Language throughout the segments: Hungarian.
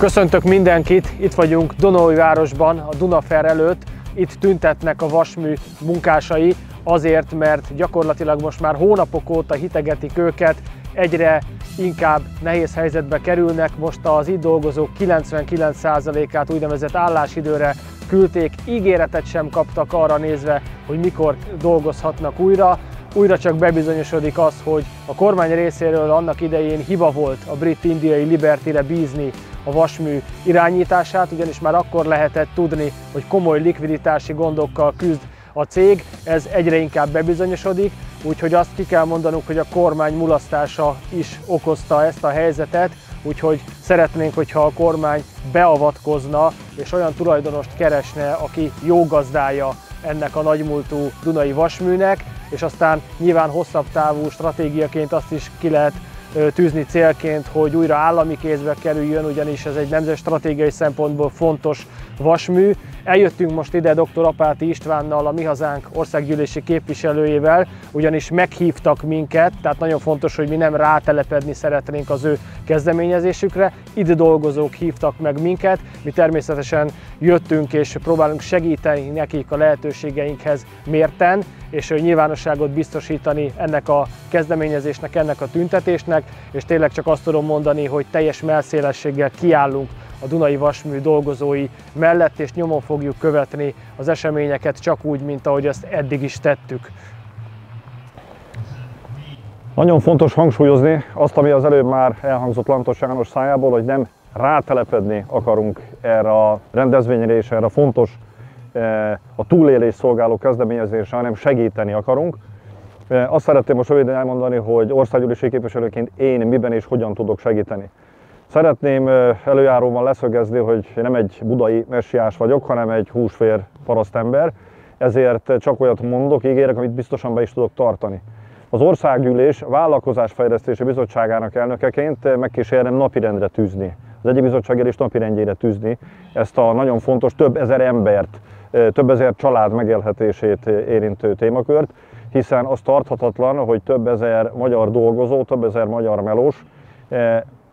Köszöntök mindenkit, itt vagyunk Dunaújvárosban, a Dunaferr előtt. Itt tüntetnek a vasmű munkásai azért, mert gyakorlatilag most már hónapok óta hitegetik őket, egyre inkább nehéz helyzetbe kerülnek. Most az itt dolgozók 99%-át úgynevezett állásidőre küldték, ígéretet sem kaptak arra nézve, hogy mikor dolgozhatnak újra. Újra csak bebizonyosodik az, hogy a kormány részéről annak idején hiba volt a brit-indiai Libertyre bízni a vasmű irányítását, ugyanis már akkor lehetett tudni, hogy komoly likviditási gondokkal küzd a cég, ez egyre inkább bebizonyosodik, úgyhogy azt ki kell mondanunk, hogy a kormány mulasztása is okozta ezt a helyzetet, úgyhogy szeretnénk, hogyha a kormány beavatkozna és olyan tulajdonost keresne, aki jó gazdája ennek a nagymúltú Dunai vasműnek, és aztán nyilván hosszabb távú stratégiaként azt is ki lehet tűzni célként, hogy újra állami kézbe kerüljön, ugyanis ez egy nemzeti stratégiai szempontból fontos vasmű. Eljöttünk most ide dr. Apáti Istvánnal, a Mi Hazánk országgyűlési képviselőjével, ugyanis meghívtak minket, tehát nagyon fontos, hogy mi nem rátelepedni szeretnénk az ő kezdeményezésükre. Itt dolgozók hívtak meg minket, mi természetesen jöttünk és próbálunk segíteni nekik a lehetőségeinkhez mérten, és nyilvánosságot biztosítani ennek a kezdeményezésnek, ennek a tüntetésnek, és tényleg csak azt tudom mondani, hogy teljes mellszélességgel kiállunk a Dunai vasmű dolgozói mellett, és nyomon fogjuk követni az eseményeket csak úgy, mint ahogy azt eddig is tettük. Nagyon fontos hangsúlyozni azt, ami az előbb már elhangzott Lantos János szájából, hogy nem rátelepedni akarunk erre a rendezvényre és erre fontos a túlélés szolgáló kezdeményezésre, hanem segíteni akarunk. Azt szeretném most röviden elmondani, hogy országgyűlési képviselőként én miben és hogyan tudok segíteni. Szeretném előjáróban leszögezni, hogy nem egy budai messiás vagyok, hanem egy húsvér parasztember, ezért csak olyat mondok, ígérek, amit biztosan be is tudok tartani. Az Országgyűlés Vállalkozásfejlesztési Bizottságának elnökeként megkísérem napirendre tűzni, az egyik bizottsággyűlés napirendjére tűzni ezt a nagyon fontos, több ezer embert, több ezer család megélhetését érintő témakört, hiszen az tarthatatlan, hogy több ezer magyar dolgozó, több ezer magyar melós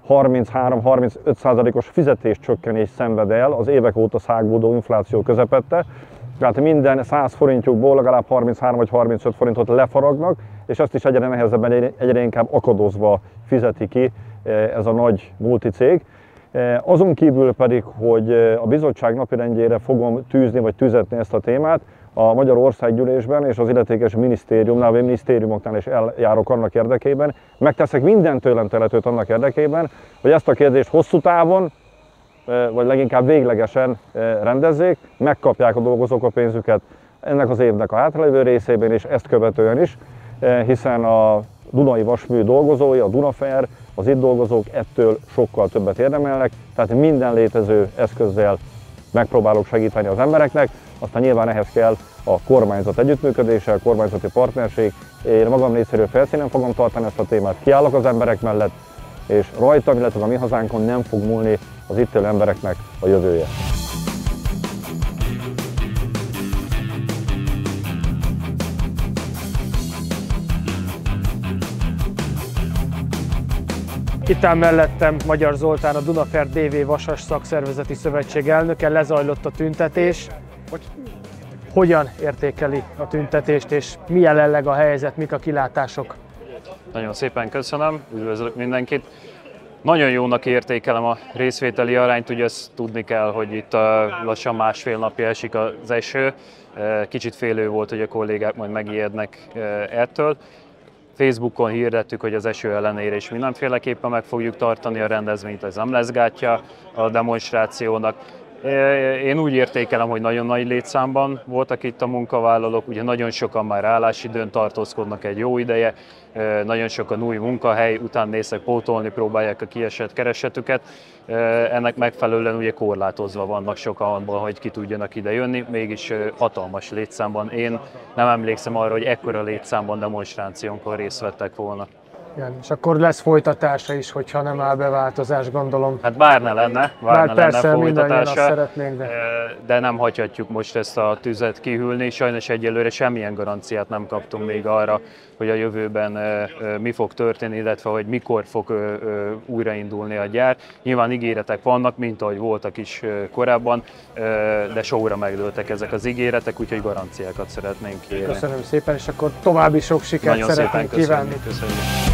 33-35%-os fizetéscsökkenés szenved el az évek óta szágódó infláció közepette, tehát minden 100 forintjukból legalább 33 vagy 35 forintot lefaragnak, és ezt is egyre nehezebben, egyre inkább akadozva fizeti ki ez a nagy multicég. Azon kívül pedig, hogy a bizottság napirendjére fogom tűzni vagy tüzetni ezt a témát, a Magyar Országgyűlésben és az illetékes minisztériumnál, vagy minisztériumoknál is eljárok annak érdekében, megteszek minden tőlem telhetőt annak érdekében, hogy ezt a kérdést hosszú távon, vagy leginkább véglegesen rendezzék, megkapják a dolgozók a pénzüket ennek az évnek a hátralévő részében és ezt követően is, hiszen a Dunai vasmű dolgozói, a Dunaferr, az itt dolgozók ettől sokkal többet érdemelnek, tehát minden létező eszközzel megpróbálok segíteni az embereknek, aztán nyilván ehhez kell a kormányzat együttműködése, a kormányzati partnerség. Én magam részéről felszínen fogom tartani ezt a témát, kiállok az emberek mellett, és rajtam, illetve a Mi Hazánkon nem fog múlni az itt élő embereknek a jövője. Itt áll mellettem Magyar Zoltán, a Dunaferr DV Vasas Szakszervezeti Szövetség elnöke, lezajlott a tüntetés. Hogyan értékeli a tüntetést, és mi jelenleg a helyzet, mik a kilátások? Nagyon szépen köszönöm, üdvözlök mindenkit. Nagyon jónak értékelem a részvételi arányt, ugye ezt tudni kell, hogy itt lassan másfél napja esik az eső. Kicsit félő volt, hogy a kollégák majd megijednek ettől. Facebookon hirdettük, hogy az eső ellenére is mindenféleképpen meg fogjuk tartani a rendezvényt, ez nem lesz gátja a demonstrációnak. Én úgy értékelem, hogy nagyon nagy létszámban voltak itt a munkavállalók, ugye nagyon sokan már állásidőn tartózkodnak egy jó ideje, nagyon sokan új munkahely után néznek, pótolni próbálják a kiesett keresetüket, ennek megfelelően ugye korlátozva vannak sokan abban, hogy ki tudjanak ide jönni, mégis hatalmas létszámban. Én nem emlékszem arra, hogy ekkora létszámban demonstrációnkon részt vettek volna. Igen. És akkor lesz folytatása is, hogyha nem áll be változás, gondolom. Hát bár ne lenne, persze, folytatása, szeretnénk, de nem hagyhatjuk most ezt a tüzet kihűlni. Sajnos egyelőre semmilyen garanciát nem kaptunk még arra, hogy a jövőben mi fog történni, illetve hogy mikor fog újraindulni a gyár. Nyilván ígéretek vannak, mint ahogy voltak is korábban, de sóra megdőltek ezek az ígéretek, úgyhogy garanciákat szeretnénk kérni. Köszönöm szépen, és akkor további sok sikert szeretnénk kívánni. Köszönjük.